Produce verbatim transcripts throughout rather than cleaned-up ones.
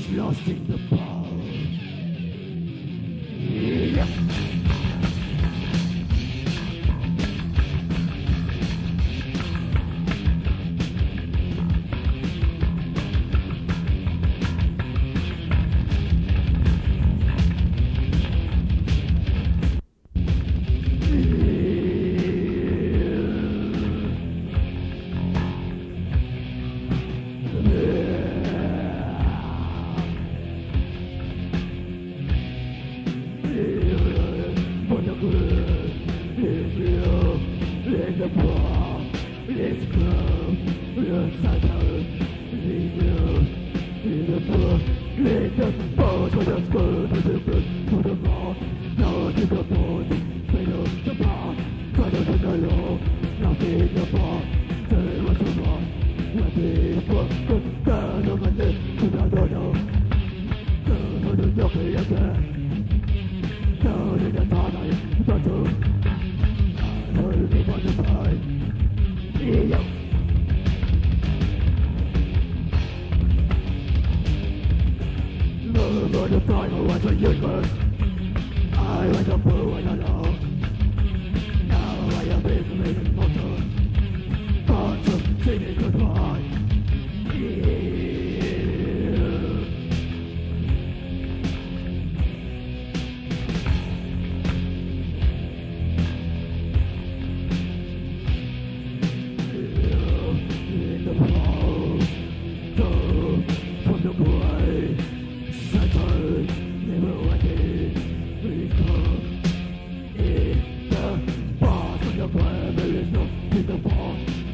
is lost in the ball. There is no in the ball,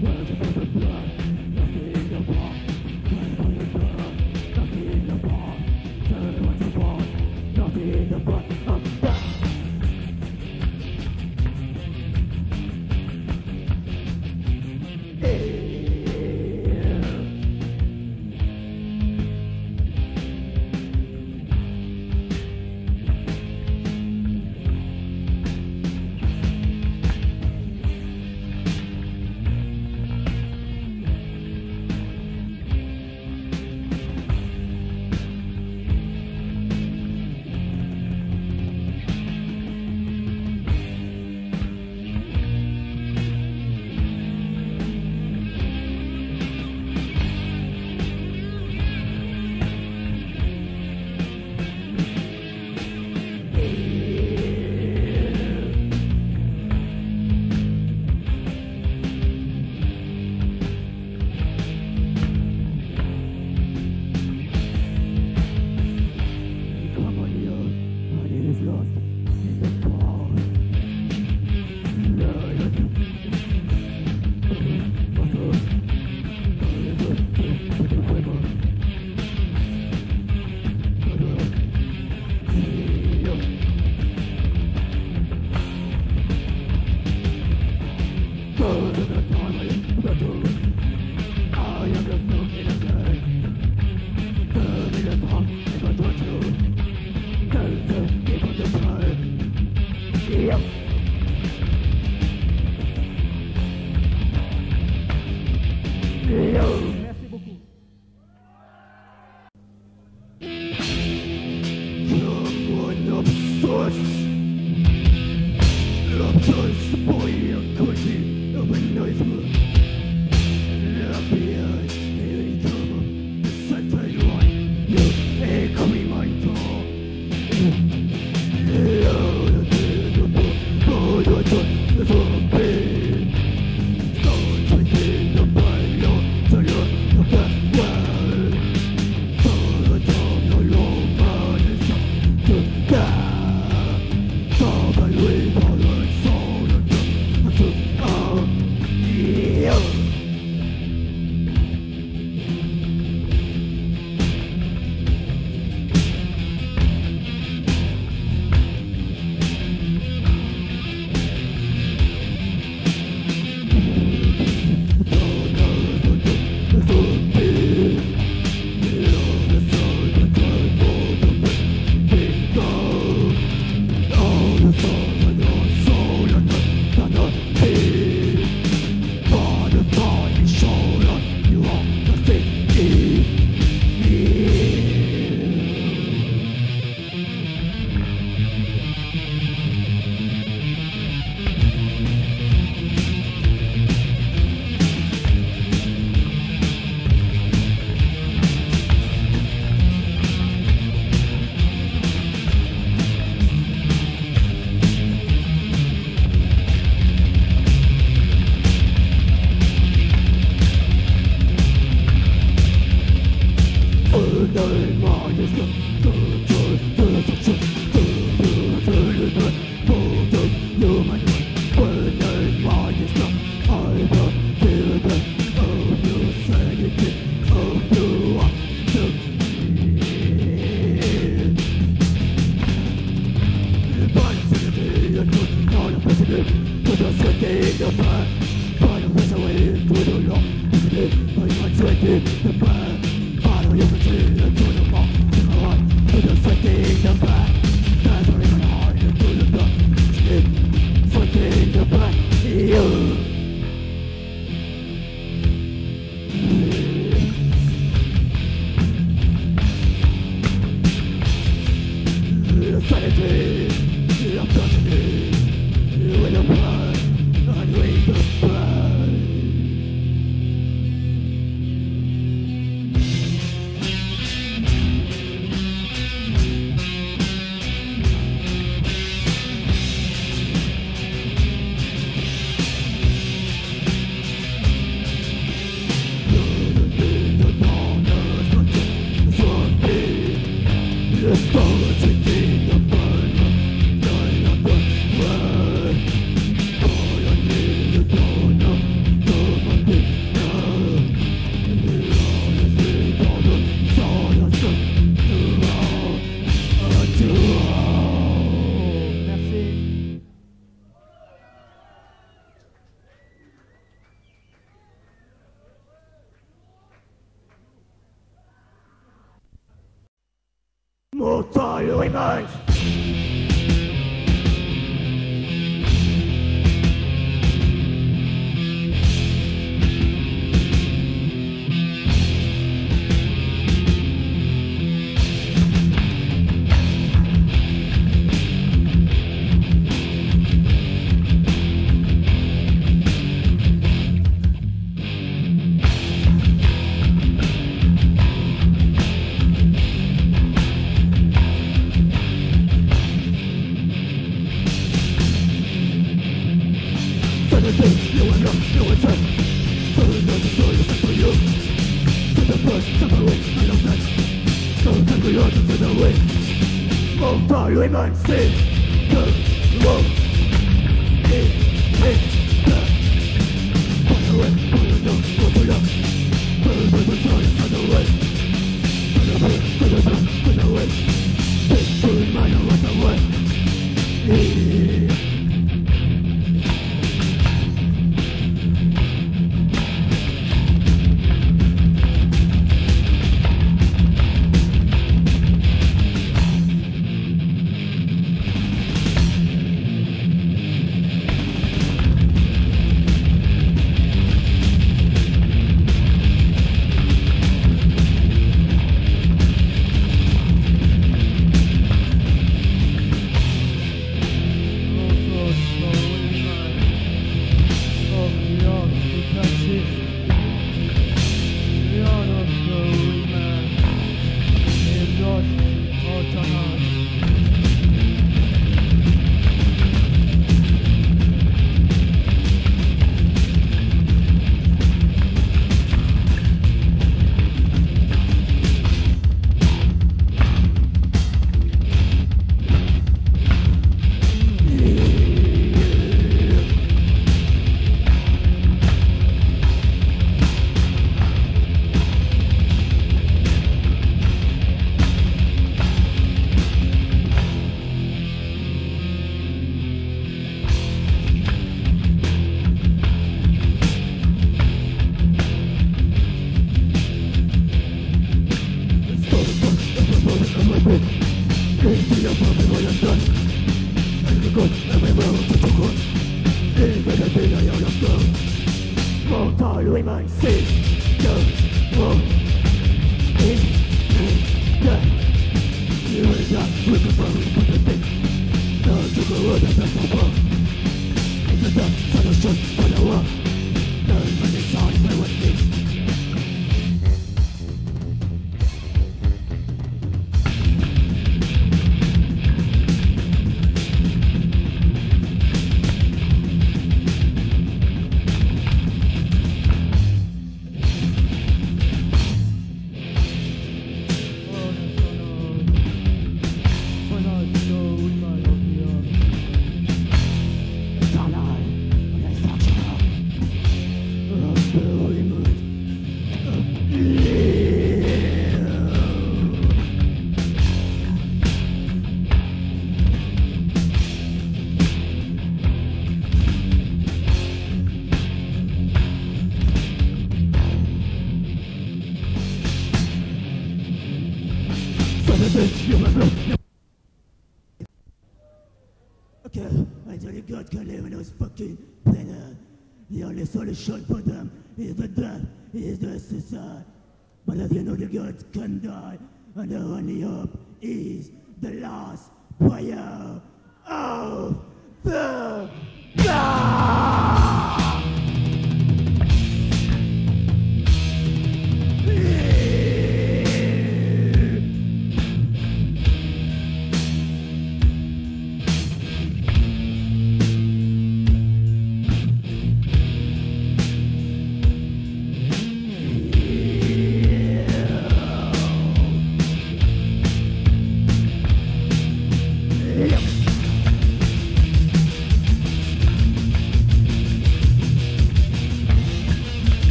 where the blood, nothing Okay, I tell you, God can live in those fucking planet. The only solution for them is the death, is the suicide. But as you know, the gods can die, and the only hope is the last prayer of the God!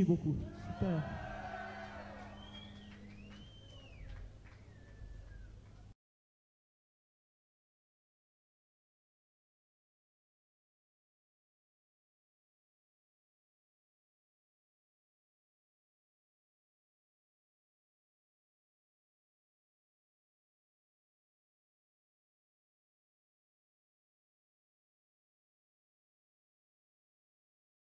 Goku. Super.